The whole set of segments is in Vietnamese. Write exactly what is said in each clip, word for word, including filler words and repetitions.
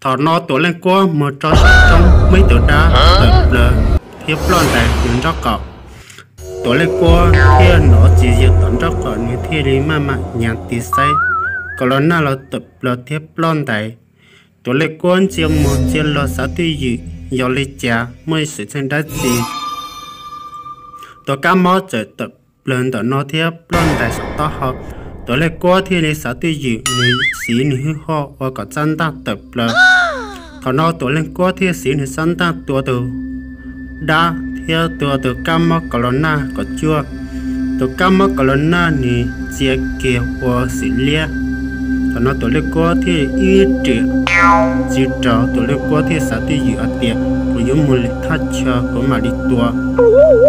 thọ nó tổ lên qua một trong mấy tổ đá lợp lờ tiếp lon đại những rác cọ tổ lên qua kia nó chỉ diệt tận rác cọ như thế đấy mà mà nhàn tí say còn lần nào là tập là tiếp lon đại tổ lên qua chiều một chiều là sáu tuy gì do lấy trà mới sự trên đất gì tổ cá mò trở tập lên tổ nó tiếp lon đại sắp to hợp tổ lên qua thì lấy sáu tuy gì lấy xí nữ họ và cả chân ta tập là thọ nó tổ lên qua thì xí nữ chân ta tua từ đa theo tua từ cam mắc corona có chưa từ cam mắc corona này chia kẹo và xí lia thọ nó tổ lên qua thì ít triệu chỉ trò tổ lên qua thì sáu tuy gì ở tiệm của những người thắt cho có mà đi tua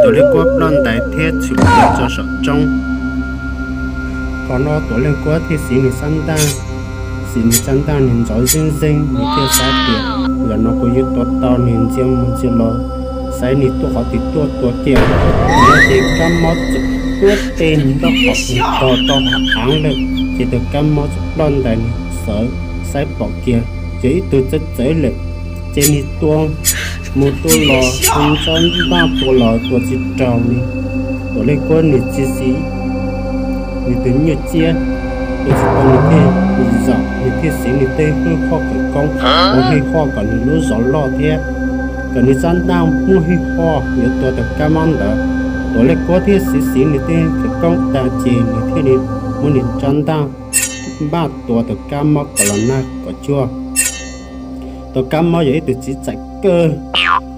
tổ lên qua lần đại thế chịu cho sợ trong có nó tổ lên quá thì xí người săn ta xí người săn ta nên gió rinh rinh người kia xa kìa và nó có những tốt to nên chiêu một chiêu lối xáy nít tôi có thịt tôi tôi kìa nên thì cam mốt chụp tuyết tên những đọc bọc những to to hãng lực chỉ từ cam mốt chụp đoàn đại nít sở xáy bọc kìa chỉ tôi chất giới lực trên nít tôi một tôi lò không chân ba tôi lò tôi chỉ tròn đi tổ lên quá nít chi xí người tính nhiều chia người sẽ còn người thế người giọng người thế sĩ người tê hơi khó phải công có hơi khó còn người lúa gió lo thế còn người gian đau mua hơi khó người tôi tập cam ăn đó tôi lại có thế sĩ sĩ người tê phải công ta chỉ người thế đến muốn đến chăn đau ba tôi tập cam mò còn lần này có chưa tôi cam mò vậy tôi chỉ chạy cơ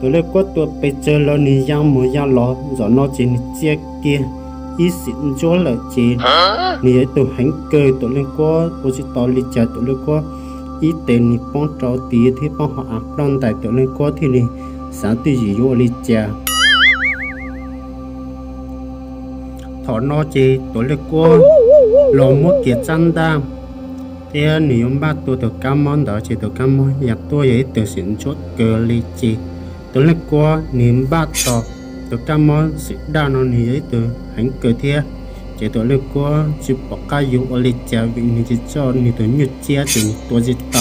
tôi lại có tôi bây giờ lo người già mua già lo gió nó chỉ người chia kia ý xin cho là chị nè tụi hắn cười tụi lên có tụi chị tao lịch trả tụi lên có ý tiền nè phong trào tí thì phong họ áp đòn tại tụi lên có thì nè sáng tụi gì vô lịch trả thọ nó chị tụi lên có lò mua kiệt chăn đam thế nè ông ba tụi tụi cam món đó chị tụi cam món nhà tôi ấy tụi xin chốt cờ lịch chị tụi lên có nè ba tọt tụi cam món sẽ đa nó nè ấy tụi hãy cười thia chế tổ lực của chụp bọc ca dụ ở lịch trả vị này chỉ cho người tổ nhật chia từ tổ dịch tỏ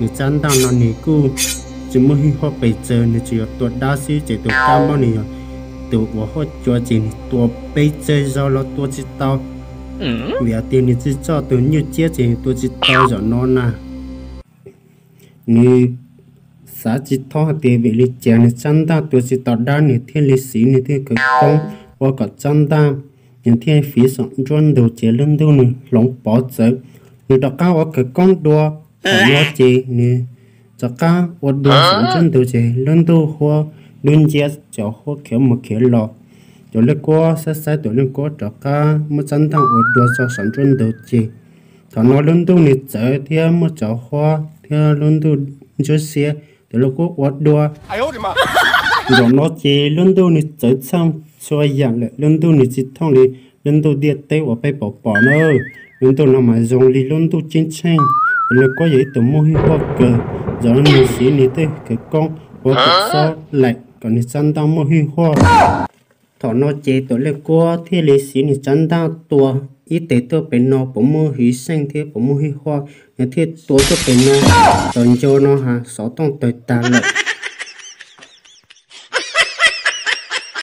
người chán tao nó nỉ cu chứ mơ hi hoa bảy giờ người chỉ tổ đa sĩ chế tổ cao bao nỉ tổ của họ cho chỉ tổ bây giờ do nó tổ dịch tỏ vì tiền người chỉ cho tổ nhật chia chỉ tổ dịch tỏ do nó là nỉ xã chỉ thọ tiền vị lịch trả người chán tao tổ dịch tỏ đa nỉ thiên lịch sĩ nỉ thiên cực công và cả chân ta những thiên phí sẵn dọn đồ chế lưng đô nè lóng bó chớp người đọc cao ở cái con đùa và nó chế nè cho cao ở đùa sẵn dọn đồ chế lưng đô hoa đơn chế cho hoa kéo một kéo lọ cho lấy qua sẽ sẽ tụi lên có cho cao một chân thằng ở đùa cho sẵn dọn đồ chế thằng nó lưng đô nè chở thêm một chó hoa theo lưng đô cho xe tụi lấy qua ở đùa rồi nó chế lưng đô nè chở xong cho dạng lại lần đầu này chỉ thằng này lần đầu điện tay của bay bỏ bỏ nữa lần đầu làm mà dùng thì lần đầu chiến tranh lần có giấy tờ mua hiệu quả cờ giờ mình xí này thế cái con có cái sao lạnh còn này chân đang mua hiệu quả thọ nó chế tổ lên qua thì lấy xí này chân đang tua y tế tôi bên nó cũng mua hí xanh thế cũng mua hiệu quả nhà thiết tôi tôi bên nó còn cho nó hà sáu tông tới ta lại